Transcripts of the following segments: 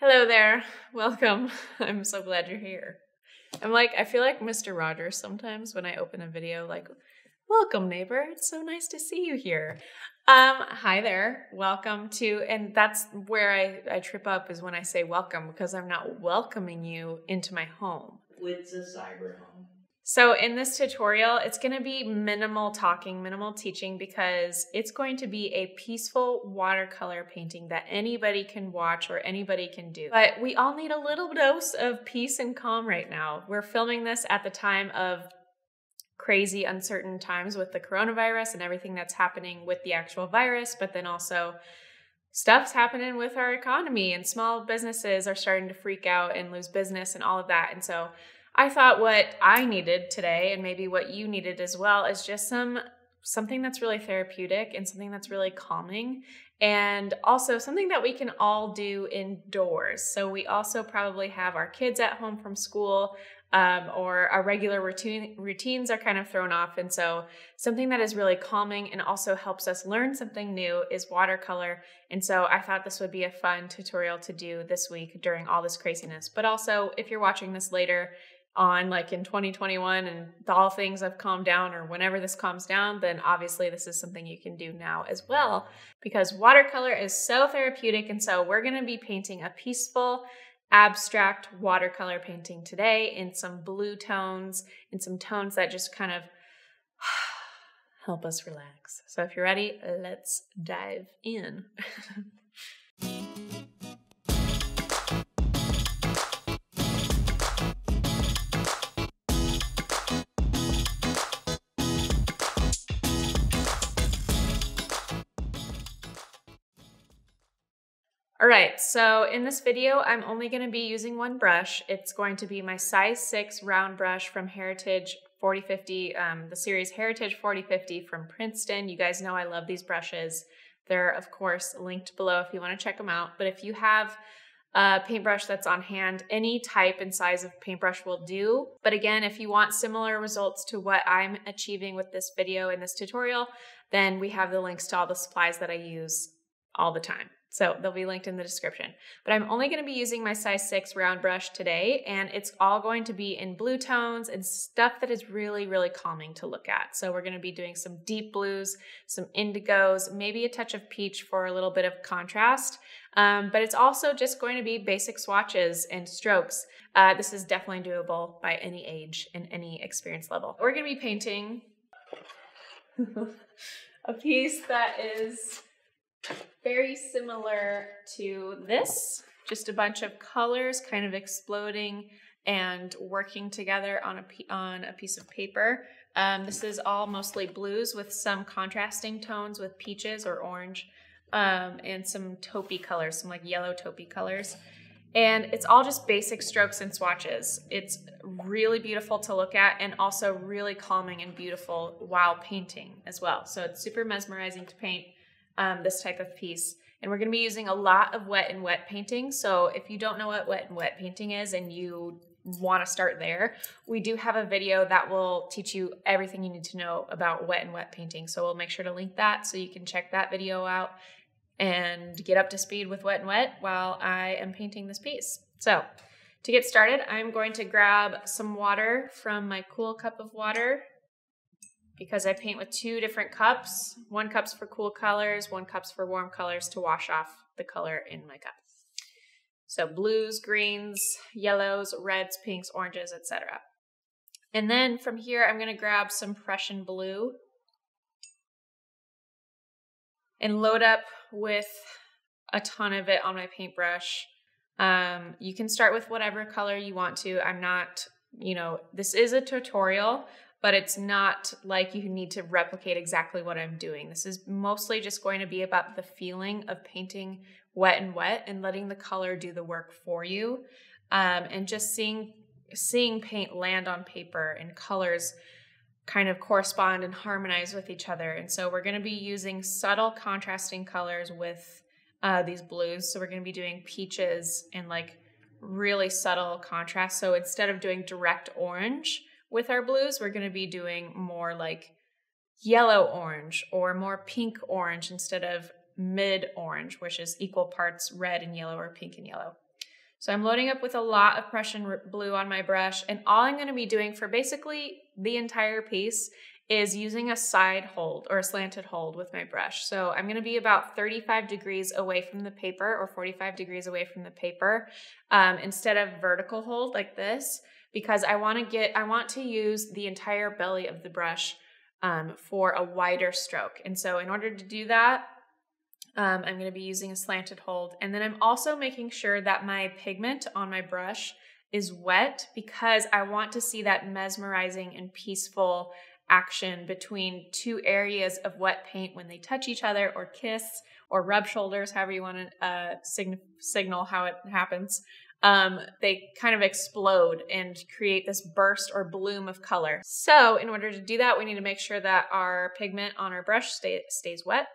Hello there. Welcome. I'm so glad you're here. I'm like, I feel like Mr. Rogers sometimes when I open a video, like, welcome neighbor, it's so nice to see you here. Hi there, welcome to, and that's where I trip up is when I say welcome, because I'm not welcoming you into my home. It's a cyber home. So in this tutorial, it's gonna be minimal talking, minimal teaching, because it's going to be a peaceful watercolor painting that anybody can watch or anybody can do. But we all need a little dose of peace and calm right now. We're filming this at the time of crazy, uncertain times with the coronavirus and everything that's happening with the actual virus, but then also stuff's happening with our economy and small businesses are starting to freak out and lose business and all of that. And so I thought what I needed today, and maybe what you needed as well, is just something that's really therapeutic and something that's really calming, and also something that we can all do indoors. So we also probably have our kids at home from school, or our regular routines are kind of thrown off. And so something that is really calming and also helps us learn something new is watercolor. And so I thought this would be a fun tutorial to do this week during all this craziness. But also if you're watching this later on, like in 2021 and all things have calmed down, or whenever this calms down, then obviously this is something you can do now as well, because watercolor is so therapeutic. And so we're going to be painting a peaceful, abstract watercolor painting today in some blue tones, in some tones that just kind of help us relax. So if you're ready, let's dive in. All right, so in this video, I'm only gonna be using one brush. It's going to be my size 6 round brush from Heritage 4050, the series Heritage 4050 from Princeton. You guys know I love these brushes. They're of course linked below if you wanna check them out. But if you have a paintbrush that's on hand, any type and size of paintbrush will do. But again, if you want similar results to what I'm achieving with this video and this tutorial, then we have the links to all the supplies that I use all the time. So they'll be linked in the description. But I'm only gonna be using my size 6 round brush today, and it's all going to be in blue tones and stuff that is really, really calming to look at. So we're gonna be doing some deep blues, some indigos, maybe a touch of peach for a little bit of contrast. But it's also just going to be basic swatches and strokes. This is definitely doable by any age and any experience level. We're gonna be painting a piece that is very similar to this, just a bunch of colors kind of exploding and working together on a piece of paper. This is all mostly blues with some contrasting tones with peaches or orange, and some taupey colors, some like yellow taupey colors. And it's all just basic strokes and swatches. It's really beautiful to look at and also really calming and beautiful while painting as well. So it's super mesmerizing to paint this type of piece. And we're gonna be using a lot of wet and wet painting. So if you don't know what wet and wet painting is and you wanna start there, we do have a video that will teach you everything you need to know about wet and wet painting. So we'll make sure to link that so you can check that video out and get up to speed with wet and wet while I am painting this piece. So to get started, I'm going to grab some water from my cool cup of water, because I paint with two different cups. One cup's for cool colors, one cup's for warm colors to wash off the color in my cup. So blues, greens, yellows, reds, pinks, oranges, etc. And then from here, I'm gonna grab some Prussian blue and load up with a ton of it on my paintbrush. You can start with whatever color you want to. I'm not, you know, this is a tutorial, but it's not like you need to replicate exactly what I'm doing. This is mostly just going to be about the feeling of painting wet and wet and letting the color do the work for you, and just seeing paint land on paper and colors kind of correspond and harmonize with each other. And so we're gonna be using subtle contrasting colors with these blues. So we're gonna be doing peaches and like really subtle contrast. So instead of doing direct orange with our blues, we're gonna be doing more like yellow-orange or more pink-orange instead of mid-orange, which is equal parts red and yellow or pink and yellow. So I'm loading up with a lot of Prussian blue on my brush, and all I'm gonna be doing for basically the entire piece is using a side hold or a slanted hold with my brush. So I'm gonna be about 35 degrees away from the paper or 45 degrees away from the paper instead of vertical hold like this, because I want to use the entire belly of the brush for a wider stroke. And so in order to do that, I'm going to be using a slanted hold. And then I'm also making sure that my pigment on my brush is wet, because I want to see that mesmerizing and peaceful action between two areas of wet paint when they touch each other or kiss or rub shoulders, however you want to signal how it happens. They kind of explode and create this burst or bloom of color. So in order to do that, we need to make sure that our pigment on our brush stays wet.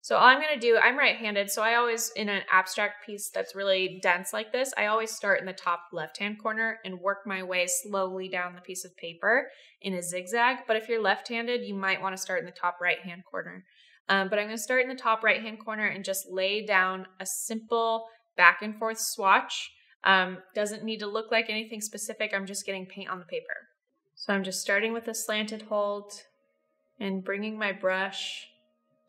So all I'm going to do, I'm right-handed, so I always, in an abstract piece that's really dense like this, I always start in the top left-hand corner and work my way slowly down the piece of paper in a zigzag. But if you're left-handed, you might want to start in the top right-hand corner. But I'm going to start in the top right-hand corner and just lay down a simple back and forth swatch. Doesn't need to look like anything specific. I'm just getting paint on the paper. So I'm just starting with a slanted hold and bringing my brush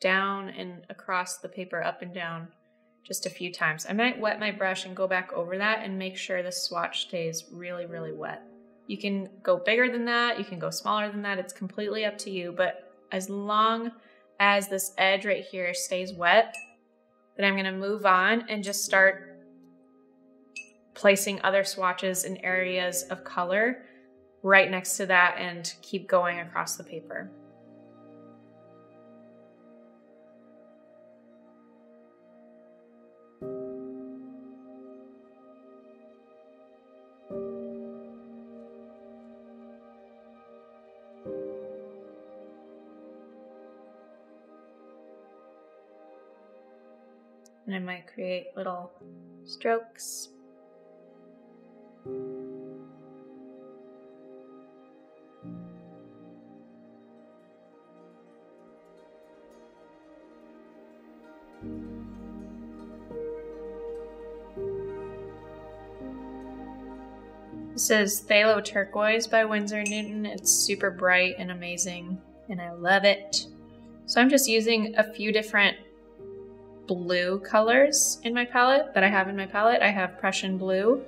down and across the paper, up and down, just a few times. I might wet my brush and go back over that and make sure the swatch stays really, really wet. You can go bigger than that. You can go smaller than that. It's completely up to you. But as long as this edge right here stays wet, then I'm going to move on and just start placing other swatches in areas of color right next to that and keep going across the paper. And I might create little strokes. This is Thalo Turquoise by Winsor & Newton. It's super bright and amazing, and I love it. So I'm just using a few different blue colors in my palette that I have in my palette. I have Prussian Blue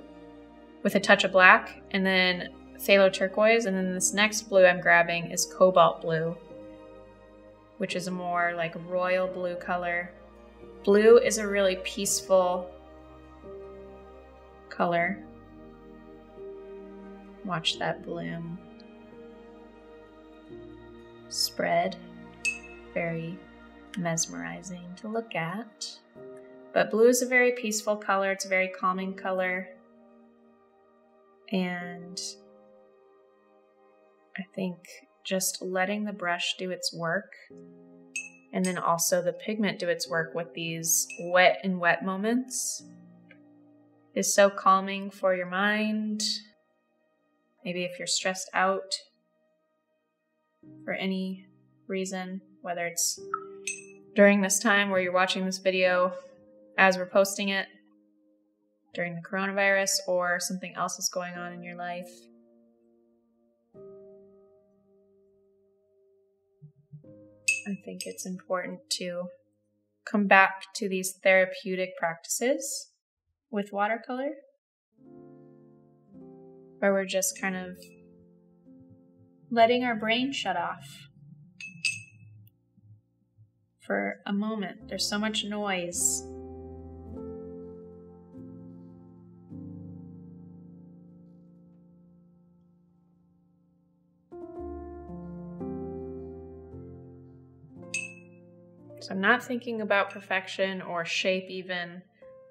with a touch of black, and then Thalo Turquoise, and then this next blue I'm grabbing is Cobalt Blue, which is a more like royal blue color. Blue is a really peaceful color. Watch that bloom spread. Very mesmerizing to look at. But blue is a very peaceful color. It's a very calming color. And I think just letting the brush do its work, and then also the pigment do its work with these wet and wet moments, is so calming for your mind. Maybe if you're stressed out for any reason, whether it's during this time where you're watching this video as we're posting it, during the coronavirus, or something else is going on in your life. I think it's important to come back to these therapeutic practices with watercolor, where we're just kind of letting our brain shut off for a moment. There's so much noise. So I'm not thinking about perfection or shape even.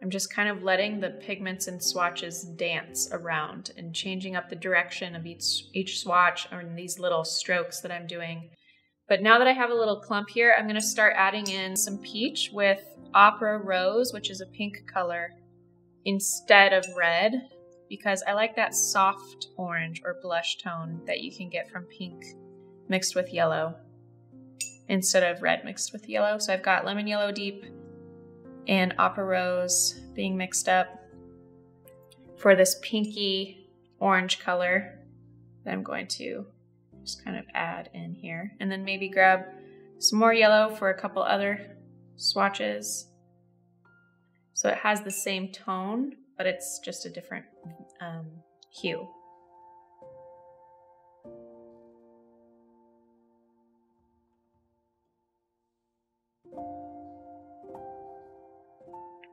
I'm just kind of letting the pigments and swatches dance around and changing up the direction of each swatch or these little strokes that I'm doing. But now that I have a little clump here, I'm gonna start adding in some peach with Opera Rose, which is a pink color, instead of red, because I like that soft orange or blush tone that you can get from pink mixed with yellow, instead of red mixed with yellow. So I've got Lemon Yellow Deep and Opera Rose being mixed up. for this pinky orange color that I'm going to just kind of add in here, and then maybe grab some more yellow for a couple other swatches. So it has the same tone, but it's just a different hue.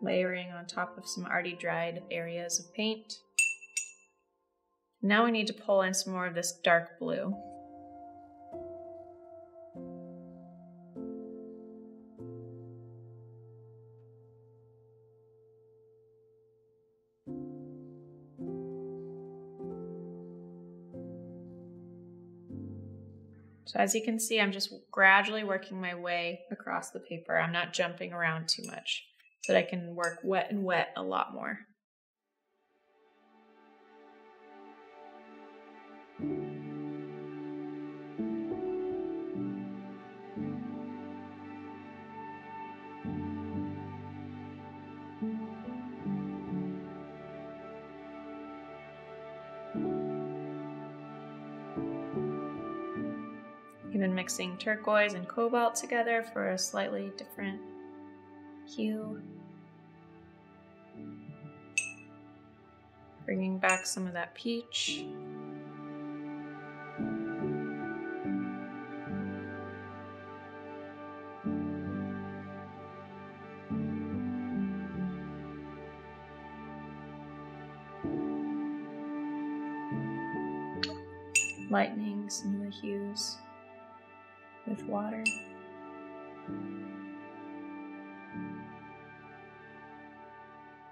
Layering on top of some already dried areas of paint. Now we need to pull in some more of this dark blue. So as you can see, I'm just gradually working my way across the paper. I'm not jumping around too much so that I can work wet and wet a lot more. Even mixing turquoise and cobalt together for a slightly different hue. Bringing back some of that peach. Lightening some of the hues with water.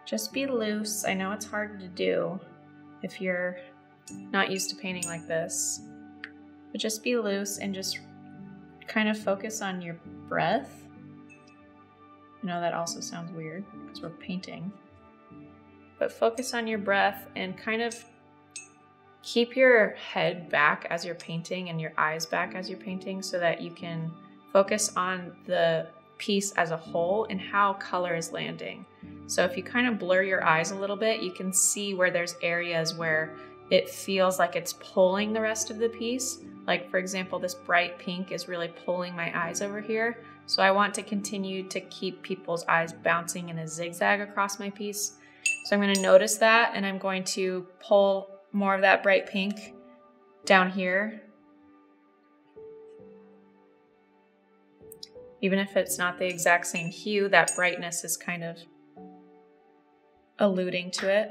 Just be loose. I know it's hard to do if you're not used to painting like this, but just be loose and just kind of focus on your breath. I know that also sounds weird because we're painting, but focus on your breath and kind of keep your head back as you're painting and your eyes back as you're painting so that you can focus on the piece as a whole and how color is landing. So if you kind of blur your eyes a little bit, you can see where there's areas where it feels like it's pulling the rest of the piece. Like for example, this bright pink is really pulling my eyes over here. So I want to continue to keep people's eyes bouncing in a zigzag across my piece. So I'm going to notice that and I'm going to pull more of that bright pink down here. Even if it's not the exact same hue, that brightness is kind of alluding to it.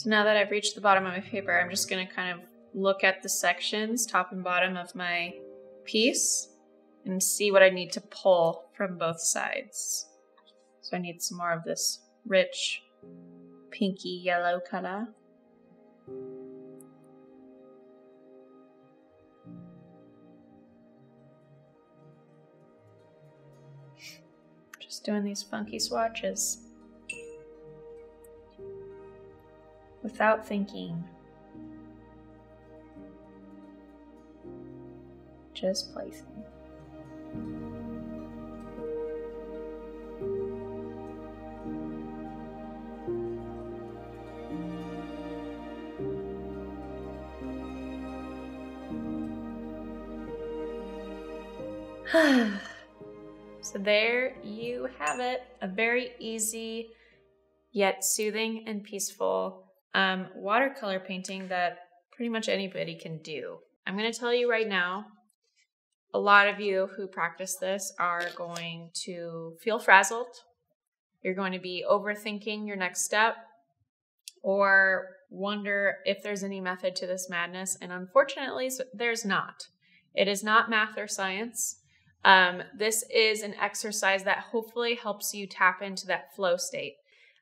So now that I've reached the bottom of my paper, I'm just going to kind of look at the sections, top and bottom of my piece, and see what I need to pull from both sides. So I need some more of this rich pinky yellow color. Just doing these funky swatches without thinking. Just placing. So there you have it. A very easy yet soothing and peaceful watercolor painting that pretty much anybody can do. I'm going to tell you right now, a lot of you who practice this are going to feel frazzled. You're going to be overthinking your next step or wonder if there's any method to this madness. And unfortunately, there's not. It is not math or science. This is an exercise that hopefully helps you tap into that flow state.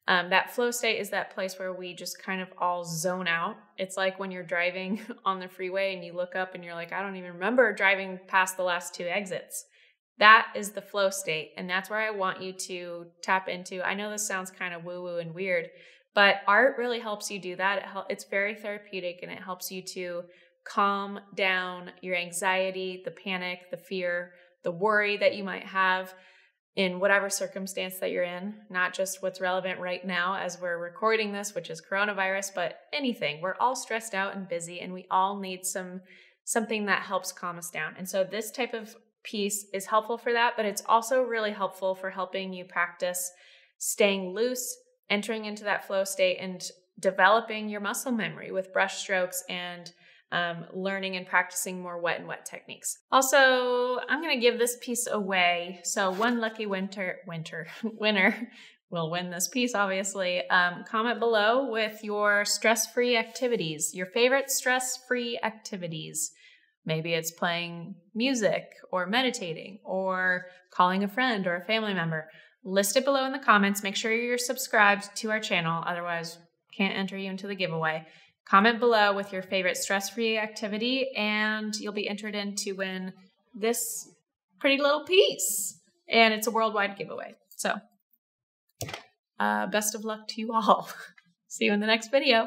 That flow state is that place where we just kind of all zone out. It's like when you're driving on the freeway and you look up and you're like, I don't even remember driving past the last two exits. That is the flow state. And that's where I want you to tap into. I know this sounds kind of woo-woo and weird, but art really helps you do that. It's very therapeutic and it helps you to calm down your anxiety, the panic, the fear, the worry that you might have in whatever circumstance that you're in, not just what's relevant right now as we're recording this, which is coronavirus, but anything. We're all stressed out and busy and we all need something that helps calm us down. And so this type of piece is helpful for that, but it's also really helpful for helping you practice staying loose, entering into that flow state and developing your muscle memory with brush strokes and learning and practicing more wet and wet techniques. Also, I'm going to give this piece away. So one lucky winner will win this piece, obviously. Comment below with your stress-free activities, your favorite stress-free activities. Maybe it's playing music or meditating or calling a friend or a family member. List it below in the comments. Make sure you're subscribed to our channel. Otherwise, can't enter you into the giveaway. Comment below with your favorite stress-free activity and you'll be entered in to win this pretty little piece. And it's a worldwide giveaway. So best of luck to you all. See you in the next video.